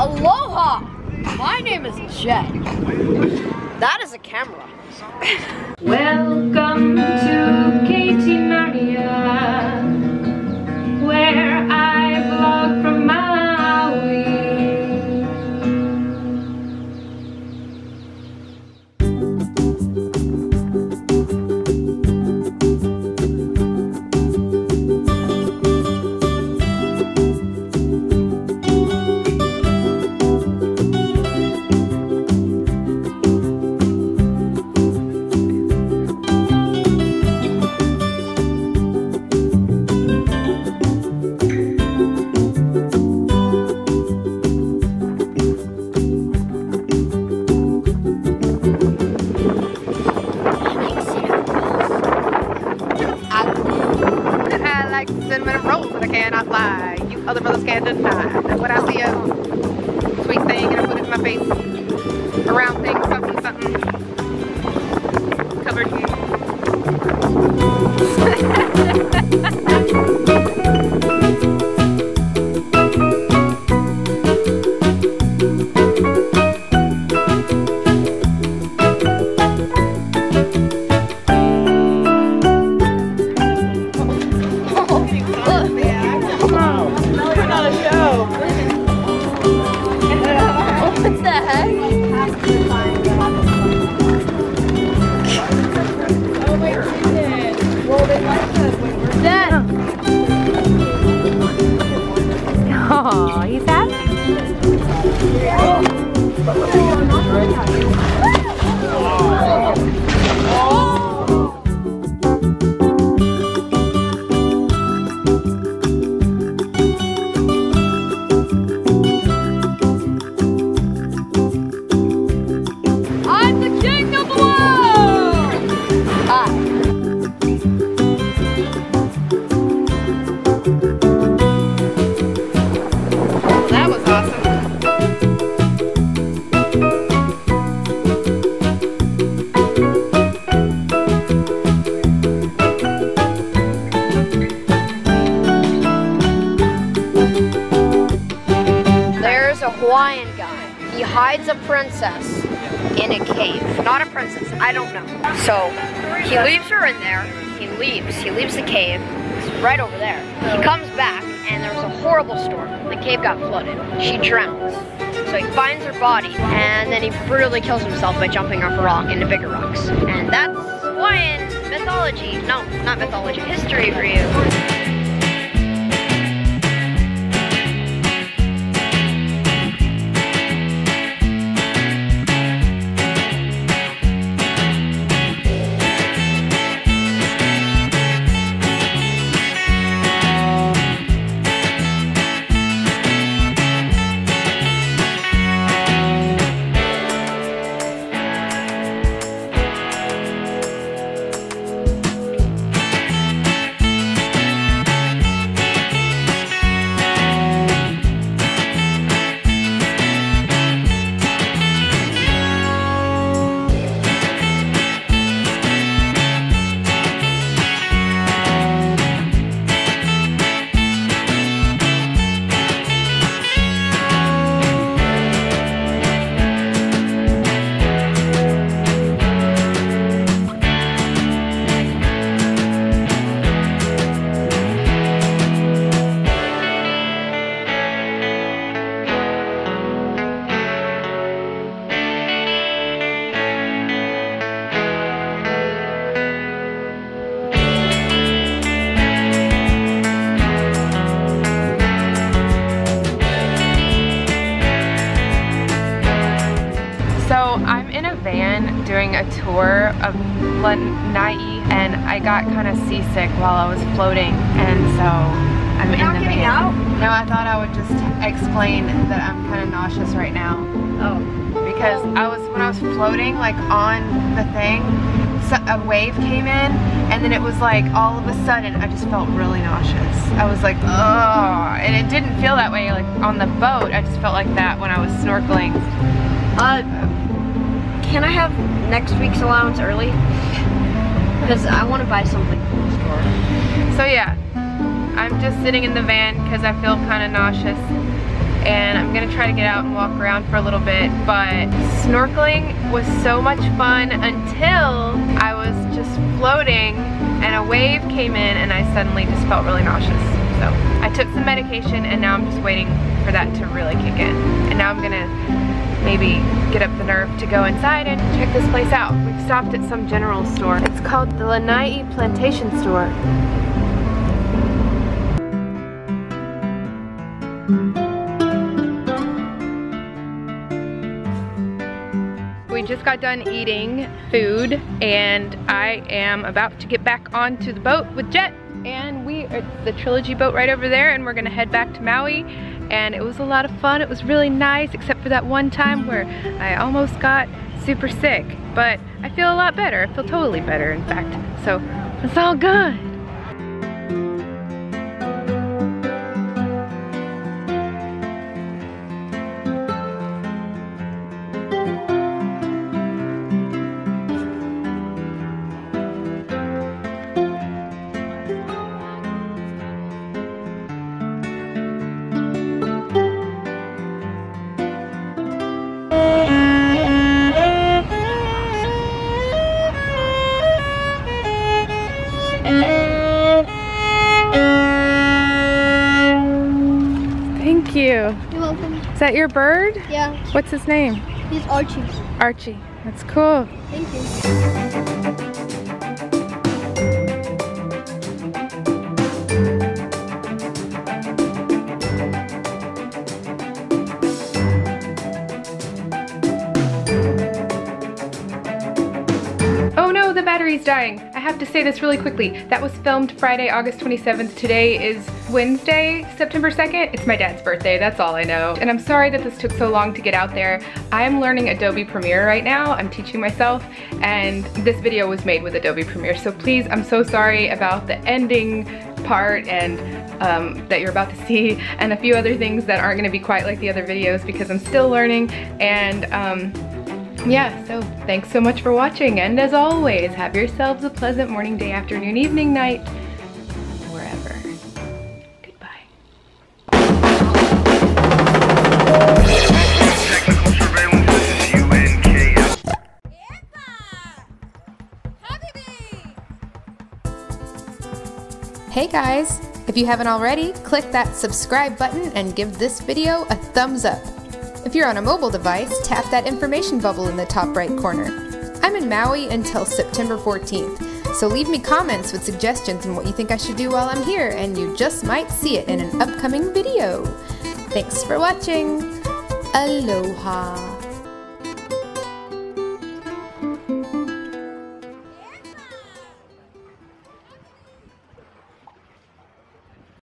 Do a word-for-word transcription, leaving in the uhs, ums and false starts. Aloha! My name is Jet. That is a camera. Welcome to Katie Maria, where I vlog from a princess in a cave. Not a princess, I don't know. So he leaves her in there, he leaves, he leaves the cave, it's right over there. He comes back and there's a horrible storm. The cave got flooded, she drowns. So he finds her body and then he brutally kills himself by jumping off a rock into bigger rocks. And that's Hawaiian mythology, no, not mythology, history for you. Tour of Lana'i, and I got kind of seasick while I was floating, and so I'm in the van. Out? No, I thought I would just explain that I'm kind of nauseous right now. Oh. Because I was when I was floating, like on the thing, so a wave came in, and then it was like all of a sudden I just felt really nauseous. I was like, oh, and it didn't feel that way like on the boat. I just felt like that when I was snorkeling. Uh, can I have next week's allowance early? Because I want to buy something from the store. So yeah, I'm just sitting in the van because I feel kind of nauseous. and I'm gonna try to get out and walk around for a little bit, but snorkeling was so much fun until I was just floating and a wave came in and I suddenly just felt really nauseous. So I took some medication and now I'm just waiting for that to really kick in. And now I'm gonna maybe get up the nerve to go inside and check this place out. We've stopped at some general store. It's called the Lana'i Plantation store. We just got done eating food and I am about to get back onto the boat with Jet, and we are the Trilogy boat right over there, and we're gonna head back to Maui. And it was a lot of fun. It was really nice, except for that one time where I almost got super sick, but I feel a lot better. I feel totally better, in fact, so it's all good. Is that your bird? Yeah. What's his name? He's Archie. Archie. That's cool. Thank you. Oh no, the battery's dying. I have to say this really quickly. That was filmed Friday, August twenty-seventh. Today is Wednesday, September second. It's my dad's birthday, that's all I know. And I'm sorry that this took so long to get out there. I'm learning Adobe Premiere right now. I'm teaching myself, and this video was made with Adobe Premiere. So please, I'm so sorry about the ending part and um, that you're about to see, and a few other things that aren't gonna be quite like the other videos because I'm still learning. And um, yeah, so thanks so much for watching. And as always, have yourselves a pleasant morning, day, afternoon, evening, night. Hey guys, if you haven't already, click that subscribe button and give this video a thumbs up. If you're on a mobile device, tap that information bubble in the top right corner. I'm in Maui until September fourteenth, so leave me comments with suggestions on what you think I should do while I'm here, and you just might see it in an upcoming video. Thanks for watching. Aloha.